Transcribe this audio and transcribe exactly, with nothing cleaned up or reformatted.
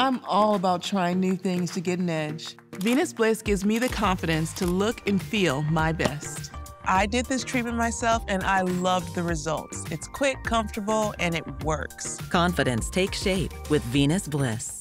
I'm all about trying new things to get an edge. Venus Bliss gives me the confidence to look and feel my best. I did this treatment myself and I loved the results. It's quick, comfortable, and it works. Confidence takes shape with Venus Bliss.